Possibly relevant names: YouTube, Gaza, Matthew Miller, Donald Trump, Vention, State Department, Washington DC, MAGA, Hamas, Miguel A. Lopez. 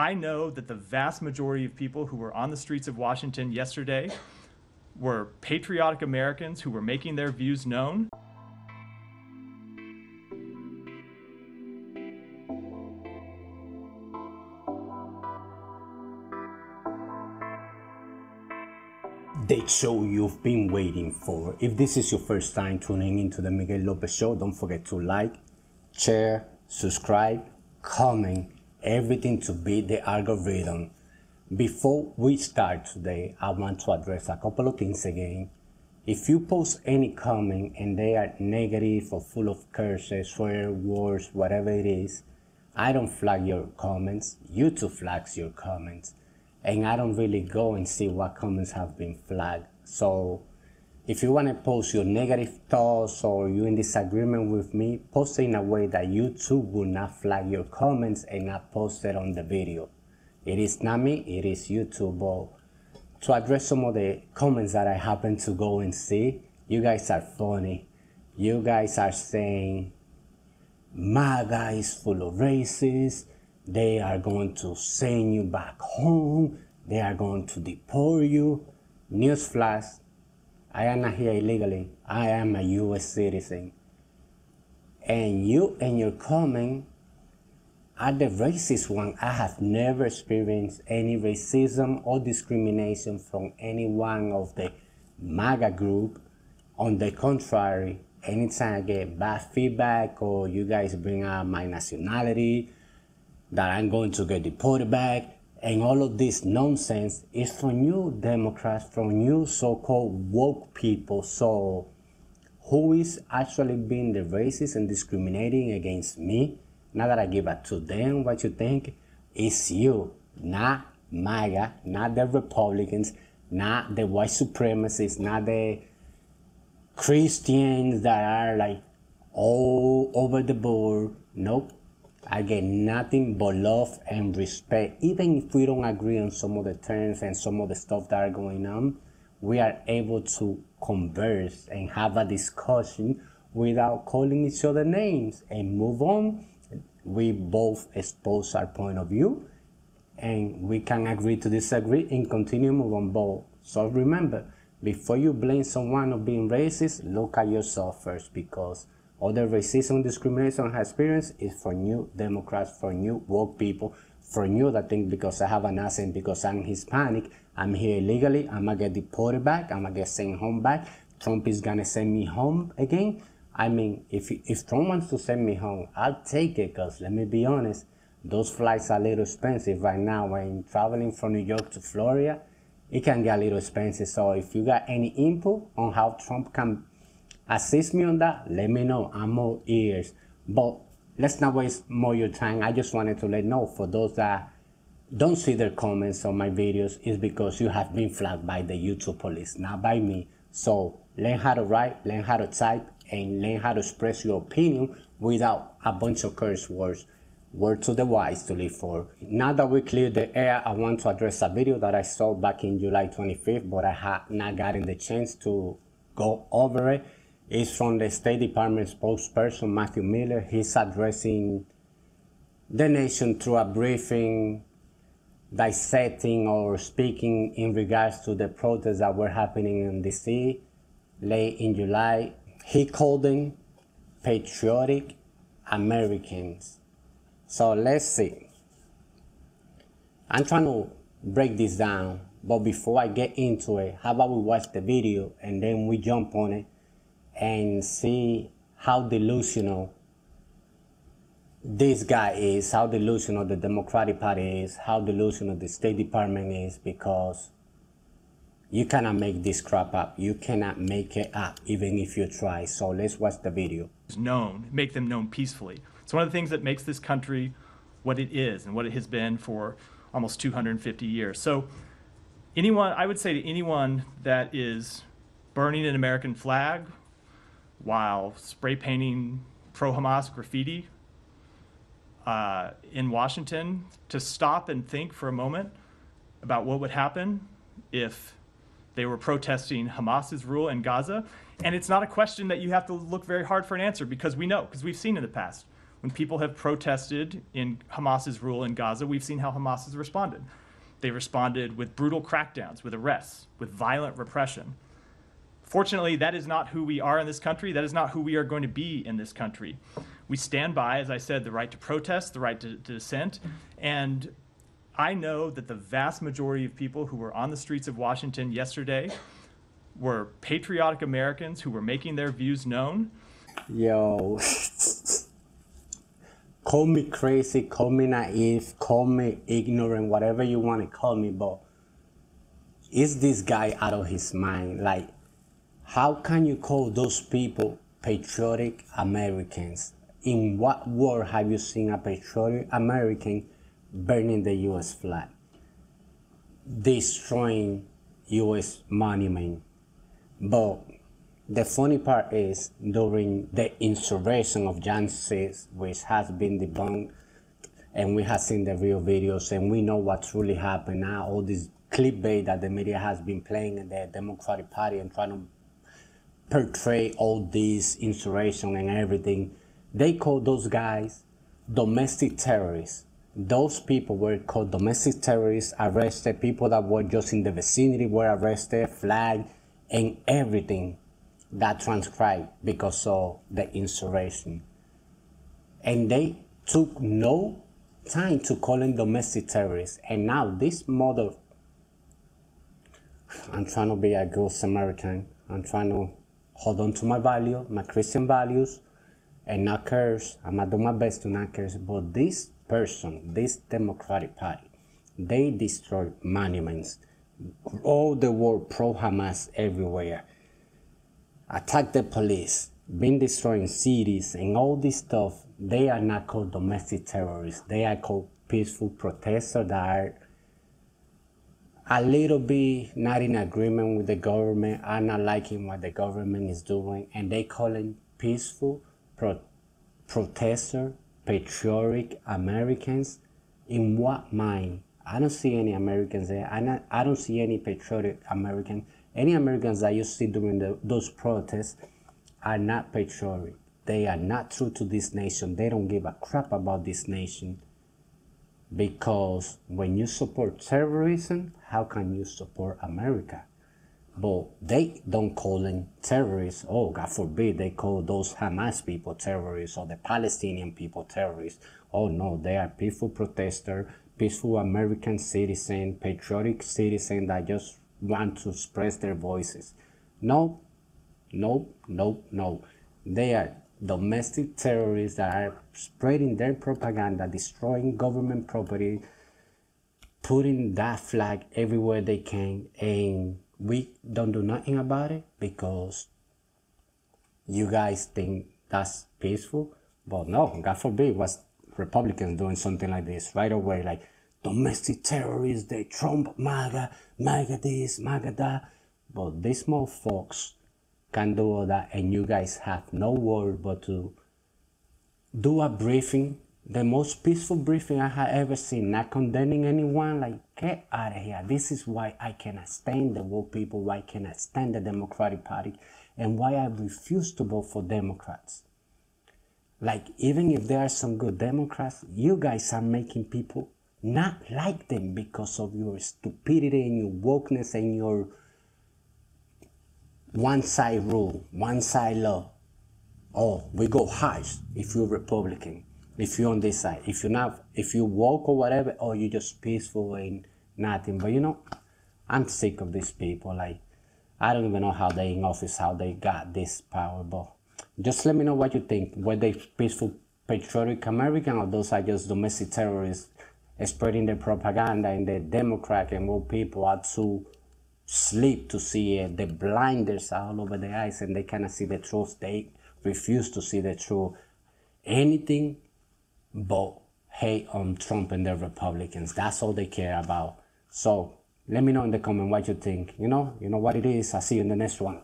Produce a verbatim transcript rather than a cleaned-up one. I know that the vast majority of people who were on the streets of Washington yesterday were patriotic Americans who were making their views known. The show you've been waiting for. If this is your first time tuning into the Miguel Lopez Show, don't forget to like, share, subscribe, comment, everything to beat the algorithm. Before we start today, I want to address a couple of things again. If you post any comment and they are negative or full of curses, swear words, whatever it is, I don't flag your comments. YouTube flags your comments. And I don't really go and see what comments have been flagged. So if you want to post your negative thoughts or you're in disagreement with me, post it in a way that YouTube will not flag your comments and not post it on the video. It is not me, it is YouTube. But to address some of the comments that I happen to go and see, you guys are funny. You guys are saying, MAGA is full of racists. They are going to send you back home. They are going to deport you. Newsflash, I am not here illegally. I am a U S citizen. And you and your comment are the racist one. I have never experienced any racism or discrimination from any one of the MAGA group. On the contrary, anytime I get bad feedback or you guys bring up my nationality, that I'm going to get deported back, and all of this nonsense is from you Democrats, from you so-called woke people. So who is actually being the racist and discriminating against me? Not that I give a to them what you think. It's you, not MAGA, not the Republicans, not the white supremacists, not the Christians that are like all over the board. Nope. I get nothing but love and respect. Even if we don't agree on some of the terms and some of the stuff that are going on, we are able to converse and have a discussion without calling each other names and move on. We both expose our point of view and we can agree to disagree and continue moving on both. So remember, before you blame someone of being racist, look at yourself first, because all the racism and discrimination I experience is for new Democrats, for new woke people, for new that think because I have an accent, because I'm Hispanic, I'm here illegally, I'm going to get deported back, I'm going to get sent home back, Trump is going to send me home again. I mean, if, if Trump wants to send me home, I'll take it, because let me be honest, those flights are a little expensive right now. When traveling from New York to Florida, it can get a little expensive. So if you got any input on how Trump can assist me on that, let me know. I'm all ears. But let's not waste more your time. I just wanted to let know for those that don't see their comments on my videos, is because you have been flagged by the YouTube police, not by me. So learn how to write, learn how to type, and learn how to express your opinion without a bunch of curse words. Word to the wise to live for. Now that we cleared the air, I want to address a video that I saw back in July twenty-fifth, but I had not gotten the chance to go over it. It's from the State Department spokesperson, Matthew Miller. He's addressing the nation through a briefing, dissecting or speaking in regards to the protests that were happening in D C late in July. He called them patriotic Americans. So let's see. I'm trying to break this down, but before I get into it, how about we watch the video and then we jump on it and see how delusional this guy is, how delusional the Democratic Party is, how delusional the State Department is, because you cannot make this crap up. You cannot make it up, even if you try. So let's watch the video. Known, make them known peacefully. It's one of the things that makes this country what it is and what it has been for almost two hundred fifty years. So anyone, I would say to anyone that is burning an American flag, while spray painting pro-Hamas graffiti uh, in Washington, to stop and think for a moment about what would happen if they were protesting Hamas's rule in Gaza. And it's not a question that you have to look very hard for an answer, because we know, because we've seen in the past. When people have protested in Hamas's rule in Gaza, we've seen how Hamas has responded. They responded with brutal crackdowns, with arrests, with violent repression. Fortunately, that is not who we are in this country. That is not who we are going to be in this country. We stand by, as I said, the right to protest, the right to, to dissent. And I know that the vast majority of people who were on the streets of Washington yesterday were patriotic Americans who were making their views known. Yo. Call me crazy, call me naive, call me ignorant, whatever you want to call me, but is this guy out of his mind? Like, how can you call those people patriotic Americans? In what war have you seen a patriotic American burning the U S flag, destroying U S monument? But the funny part is, during the insurrection of Jan six, which has been debunked, and we have seen the real videos, and we know what truly happened now, all this clickbait that the media has been playing in the Democratic Party and trying to portray all this insurrection and everything. They call those guys domestic terrorists. Those people were called domestic terrorists, arrested, people that were just in the vicinity were arrested, flagged, and everything that transcribed because of the insurrection. And they took no time to call in domestic terrorists. And now this mother, I'm trying to be a good Samaritan. I'm trying to hold on to my value, my Christian values, and not curse. I'm gonna do my best to not curse. But this person, this Democratic Party, they destroyed monuments, all the world pro-Hamas everywhere. Attack the police, been destroying cities and all this stuff. They are not called domestic terrorists. They are called peaceful protesters that are a little bit not in agreement with the government, are not liking what the government is doing, and they call them peaceful pro protesters, patriotic Americans. In what mind? I don't see any Americans there. I, not, I don't see any patriotic Americans. Any Americans that you see during the, those protests are not patriotic. They are not true to this nation. They don't give a crap about this nation. Because when you support terrorism, how can you support America? But they don't call them terrorists. Oh, God forbid they call those Hamas people terrorists or the Palestinian people terrorists. Oh, no, they are peaceful protesters, peaceful American citizens, patriotic citizens that just want to express their voices. No, no, no, no. They are domestic terrorists that are spreading their propaganda, destroying government property, putting that flag everywhere they can, and we don't do nothing about it because you guys think that's peaceful. But no, God forbid, was Republicans doing something like this right away, like, domestic terrorists, they Trump, MAGA, MAGA this, MAGA that. But these small folks can do all that, and you guys have no word but to do a briefing, the most peaceful briefing I have ever seen, not condemning anyone, like, get out of here. This is why I cannot stand the woke people, why I cannot stand the Democratic Party, and why I refuse to vote for Democrats. Like, even if there are some good Democrats, you guys are making people not like them because of your stupidity and your wokeness and your one side rule, one side law. Oh, we go harsh if you're Republican, if you're on this side. If you're not, if you woke or whatever, oh, you're just peaceful and nothing. But you know, I'm sick of these people. Like, I don't even know how they in office, how they got this power. But just let me know what you think. Were they peaceful, patriotic American, or those are just domestic terrorists spreading the propaganda, and the Democrat and woke people are too sleep to see it. The blinders are all over their eyes and they cannot see the truth. They refuse to see the truth. Anything but hate on Trump and the Republicans. That's all they care about. So let me know in the comment what you think. You know, you know what it is. I'll see you in the next one.